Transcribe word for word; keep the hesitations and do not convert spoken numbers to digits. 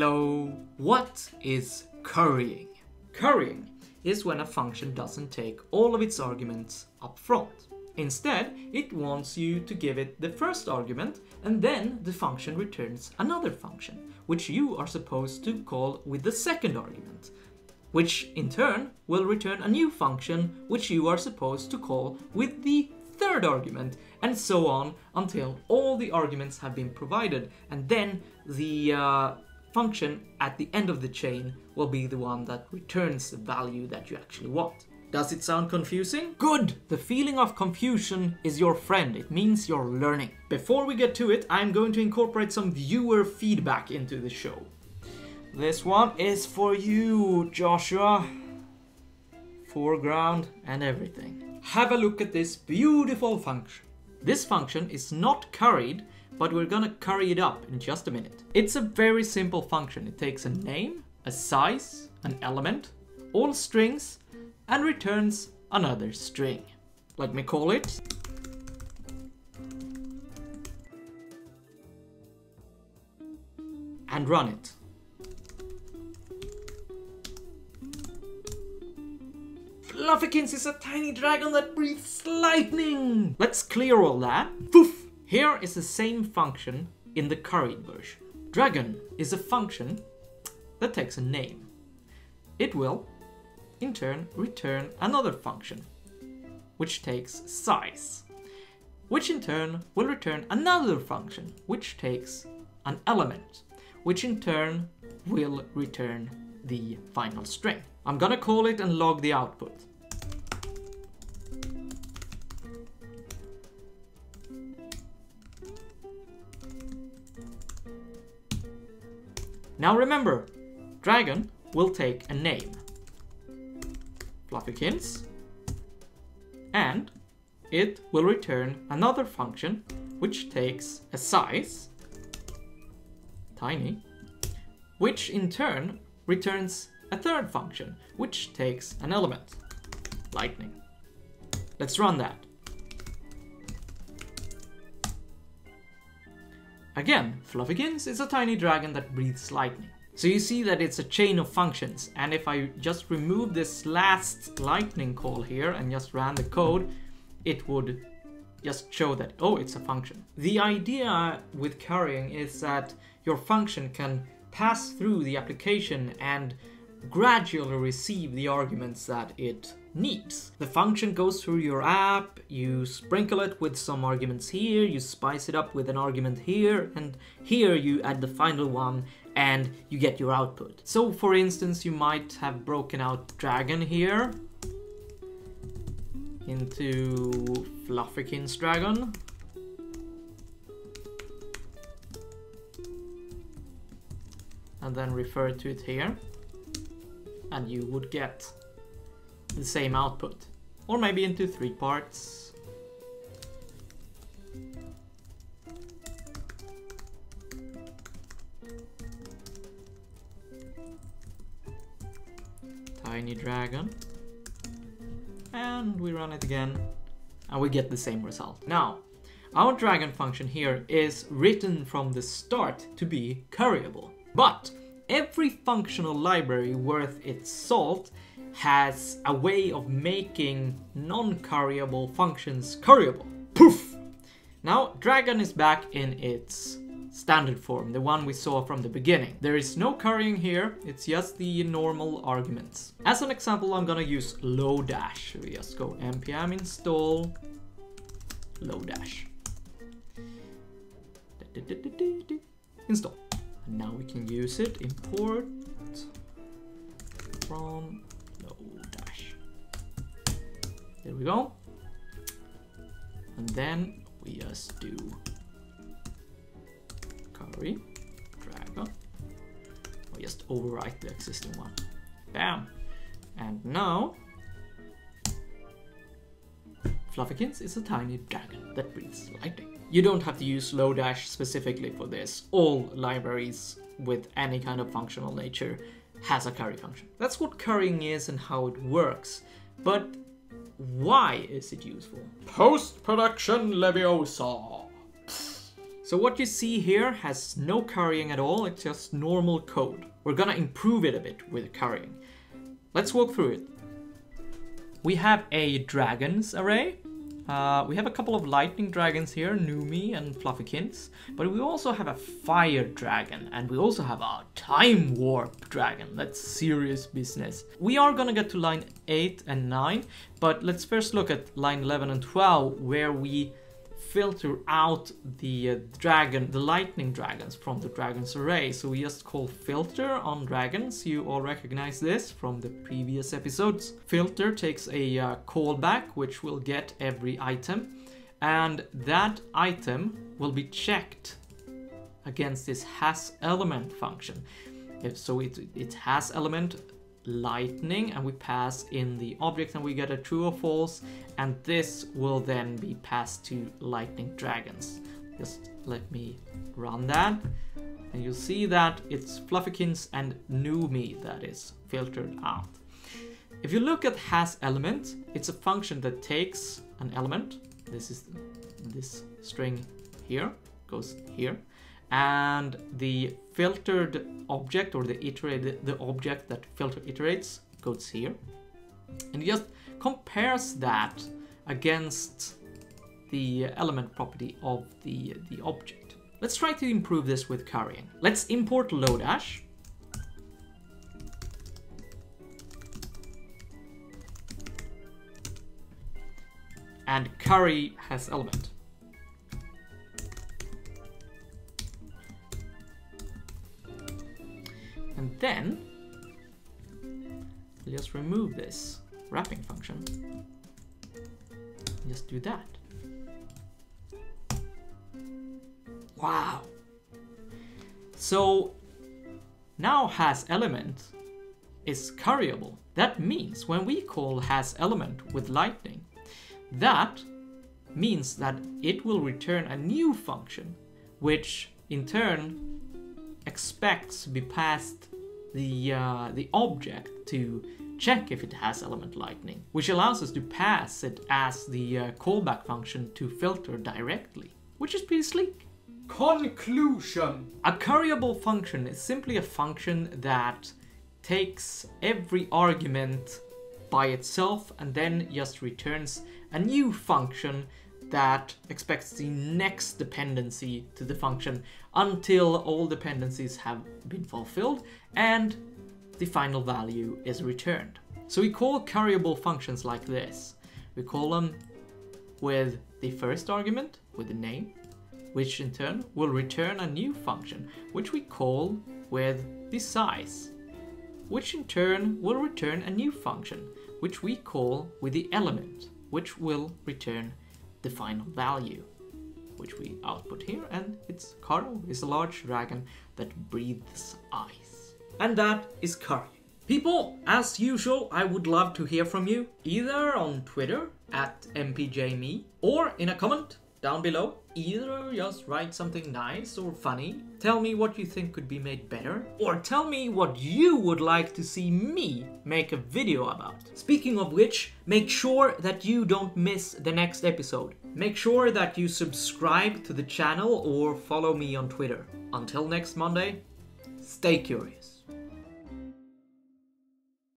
Hello. What is currying? Currying is when a function doesn't take all of its arguments up front. Instead, it wants you to give it the first argument, and then the function returns another function, which you are supposed to call with the second argument, which in turn will return a new function, which you are supposed to call with the third argument, and so on until all the arguments have been provided, and then the uh, function at the end of the chain will be the one that returns the value that you actually want. Does it sound confusing? Good! The feeling of confusion is your friend. It means you're learning. Before we get to it, I'm going to incorporate some viewer feedback into the show. This one is for you, Joshua. Foreground and everything. Have a look at this beautiful function. This function is not curried, but we're gonna curry it up in just a minute. It's a very simple function. It takes a name, a size, an element, all strings, and returns another string. Let me call it and run it. Fluffykins is a tiny dragon that breathes lightning! Let's clear all that. Poof! Here is the same function in the curried version. Dragon is a function that takes a name. It will in turn return another function, which takes size, which in turn will return another function, which takes an element, which in turn will return the final string. I'm gonna call it and log the output. Now remember, dragon will take a name. Fluffykins, and it will return another function which takes a size, tiny, which in turn returns a third function which takes an element, lightning. Let's run that. Again, Fluffykins is a tiny dragon that breathes lightning. So you see that it's a chain of functions, and if I just remove this last lightning call here and just ran the code, it would just show that, oh, it's a function. The idea with currying is that your function can pass through the application and gradually receive the arguments that it needs. The function goes through your app, you sprinkle it with some arguments here, you spice it up with an argument here, and here you add the final one and you get your output. So for instance, you might have broken out dragon here into Fluffykins dragon. And then refer to it here. And you would get the same output, or maybe into three parts. Tiny dragon, and we run it again, and we get the same result. Now, our dragon function here is written from the start to be curryable, but every functional library worth its salt has a way of making non-curryable functions curryable. Poof! Now, dragon is back in its standard form, the one we saw from the beginning. There is no currying here, it's just the normal arguments. As an example, I'm gonna use Lodash. We just go npm install Lodash. Install. Now we can use it, import from Lodash. There we go. And then we just do curry, dragon. We just overwrite the existing one. Bam! And now, Fluffykins is a tiny dragon that breathes lightning. You don't have to use Lodash specifically for this. All libraries with any kind of functional nature has a curry function. That's what currying is and how it works. But why is it useful? Post-production Leviosa. So what you see here has no currying at all, it's just normal code. We're gonna improve it a bit with currying. Let's walk through it. We have a dragons array. Uh, we have a couple of lightning dragons here, Numi and Fluffykins, but we also have a fire dragon, and we also have a time warp dragon. That's serious business. We are gonna get to line eight and nine, but let's first look at line eleven and twelve, where we filter out the uh, dragon, the lightning dragons from the dragons array. So we just call filter on dragons. You all recognize this from the previous episodes. Filter takes a uh, callback which will get every item, and that item will be checked against this has element function. So it, it has element lightning, and we pass in the object and we get a true or false, and this will then be passed to lightning dragons. Just let me run that, and you'll see that it's Fluffykins and Numi that is filtered out. If you look at has element, it's a function that takes an element. This is this string here, goes here, and the filtered object, or the iterated the object that filter iterates, goes here, and it just compares that against the element property of the the object. Let's try to improve this with currying. Let's import Lodash. And curry has element. And then just remove this wrapping function. Just do that. Wow. So now has element is curryable. That means when we call has element with lightning, that means that it will return a new function, which in turn expects to be passed the uh, the object to check if it has element lightning, which allows us to pass it as the uh, callback function to filter directly, which is pretty sleek. Conclusion. A curryable function is simply a function that takes every argument by itself and then just returns a new function that expects the next dependency to the function until all dependencies have been fulfilled and the final value is returned. So we call curryable functions like this. We call them with the first argument, with the name, which in turn will return a new function, which we call with the size, which in turn will return a new function, which we call with the element, which will return the final value, which we output here, and it's Karo is a large dragon that breathes ice. And that is currying. People, as usual, I would love to hear from you, either on Twitter at m p j m e or in a comment down below. Either just write something nice or funny, tell me what you think could be made better, or tell me what you would like to see me make a video about. Speaking of which, make sure that you don't miss the next episode. Make sure that you subscribe to the channel or follow me on Twitter. Until next Monday, stay curious.